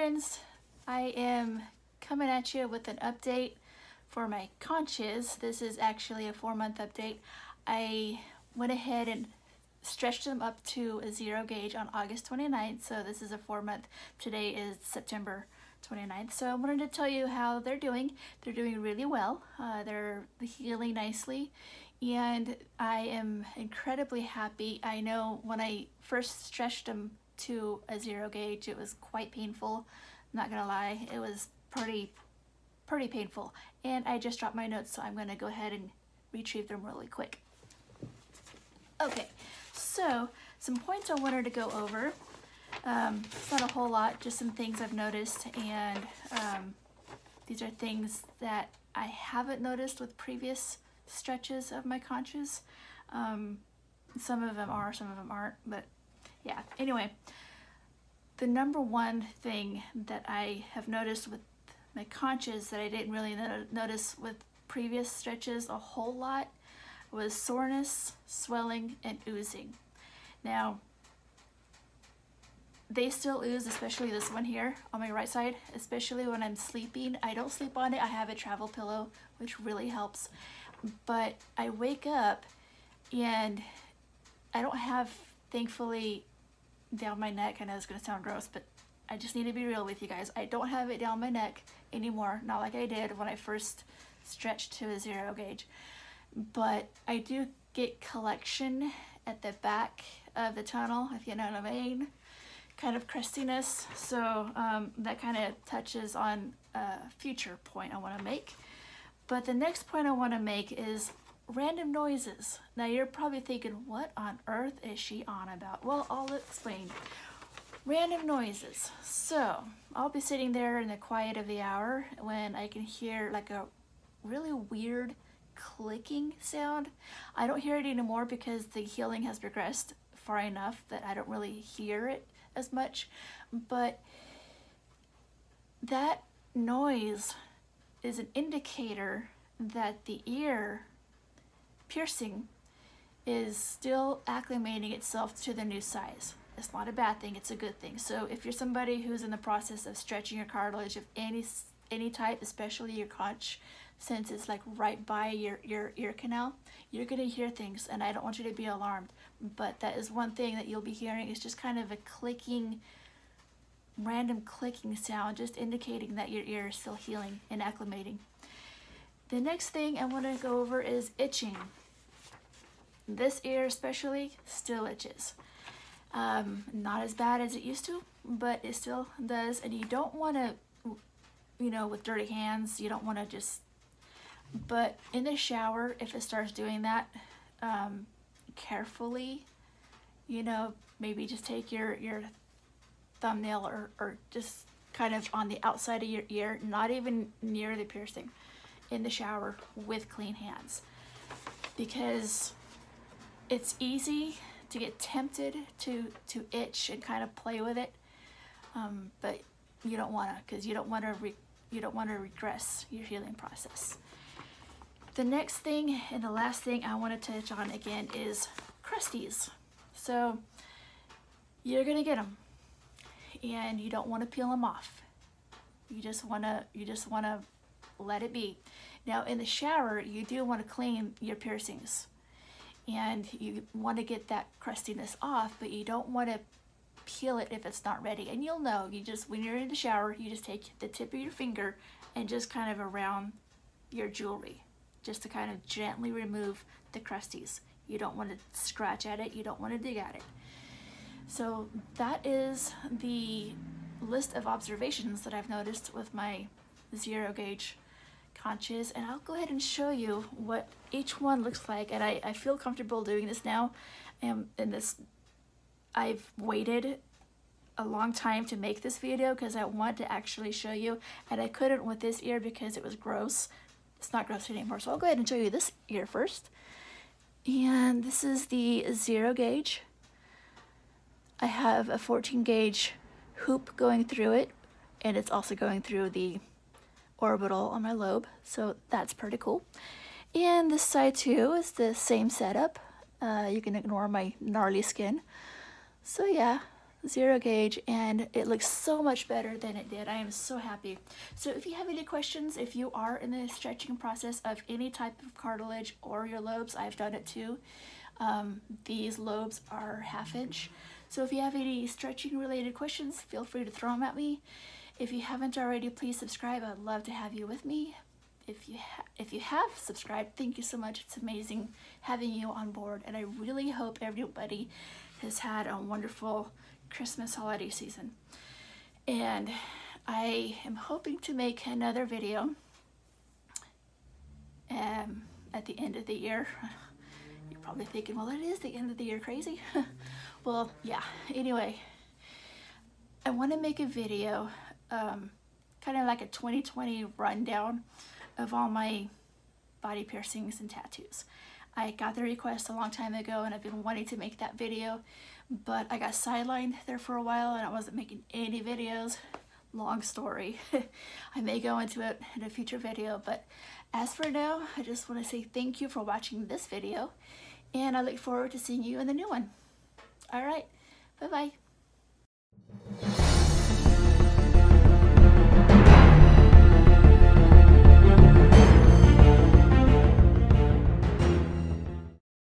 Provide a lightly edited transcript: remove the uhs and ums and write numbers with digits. friends, I am coming at you with an update for my conches. This is actually a 4-month update. I went ahead and stretched them up to a 0 gauge on August 29th, so this is a 4-month. Today is September 29th, so I wanted to tell you how they're doing. They're doing really well. They're healing nicely, and I am incredibly happy. I know when I first stretched them to a 0 gauge, it was quite painful. I'm not gonna lie, it was pretty painful. And I just dropped my notes, so I'm gonna go ahead and retrieve them really quick. Okay, so some points I wanted to go over. It's not a whole lot, just some things I've noticed, and these are things that I haven't noticed with previous stretches of my conches. Some of them are, some of them aren't, but yeah, anyway, the number one thing that I have noticed with my conches that I didn't really notice with previous stretches a whole lot was soreness, swelling, and oozing. Now, they still ooze, especially this one here on my right side, especially when I'm sleeping. I don't sleep on it. I have a travel pillow, which really helps. But I wake up and I don't have, thankfully, down my neck. I know it's gonna sound gross, but I just need to be real with you guys. I don't have it down my neck anymore, not like I did when I first stretched to a 0 gauge. But I do get collection at the back of the tunnel, if you know what I mean, kind of crustiness. So that kind of touches on a future point I want to make. But the next point I want to make is random noises. Now you're probably thinking, what on earth is she on about? Well, I'll explain. Random noises. So I'll be sitting there in the quiet of the hour when I can hear like a really weird clicking sound. I don't hear it anymore because the healing has progressed far enough that I don't really hear it as much, but that noise is an indicator that the ear piercing is still acclimating itself to the new size. It's not a bad thing, it's a good thing. So if you're somebody who's in the process of stretching your cartilage of any type, especially your conch, since it's like right by your ear canal, you're gonna hear things, and I don't want you to be alarmed, but that is one thing that you'll be hearing. It's just kind of a clicking, random clicking sound, just indicating that your ear is still healing and acclimating. The next thing I want to go over is itching. This ear especially still itches. Not as bad as it used to, but it still does, and you don't want to, you know, with dirty hands, you don't want to just, but in the shower, if it starts doing that, carefully, you know, maybe just take your thumbnail or just kind of on the outside of your ear, not even near the piercing, in the shower with clean hands, because it's easy to get tempted to itch and kind of play with it, but you don't want to, because you don't want to regress your healing process. The next thing and the last thing I want to touch on again is crusties. So you're gonna get them, and you don't want to peel them off. You just want to let it be. Now in the shower, you do want to clean your piercings, and you want to get that crustiness off, but you don't want to peel it if it's not ready. And you'll know, you just, when you're in the shower, you just take the tip of your finger and just kind of around your jewelry, just to kind of gently remove the crusties. You don't want to scratch at it, you don't want to dig at it. So that is the list of observations that I've noticed with my 0 gauge conches, and I'll go ahead and show you what each one looks like. And I feel comfortable doing this now, and this, I've waited a long time to make this video because I want to actually show you, and I couldn't with this ear because it was gross. It's not gross anymore, so I'll go ahead and show you this ear first. And this is the 0 gauge. I have a 14 gauge hoop going through it, and it's also going through the orbital on my lobe, so that's pretty cool. And this side too is the same setup. You can ignore my gnarly skin. So yeah, 0 gauge, and it looks so much better than it did. I am so happy. So if you have any questions, if you are in the stretching process of any type of cartilage or your lobes, I've done it too. These lobes are 1/2 inch. So if you have any stretching related questions, feel free to throw them at me. If you haven't already, please subscribe. I'd love to have you with me. If you have subscribed, thank you so much. It's amazing having you on board, and I really hope everybody has had a wonderful Christmas holiday season. And I am hoping to make another video at the end of the year. You're probably thinking, well, it is the end of the year, crazy. Well, yeah, anyway, I want to make a video kind of like a 2020 rundown of all my body piercings and tattoos. I got the request a long time ago, and I've been wanting to make that video, but I got sidelined there for a while and I wasn't making any videos. Long story. I may go into it in a future video, but as for now, I just want to say thank you for watching this video, and I look forward to seeing you in the new one. All right, bye-bye.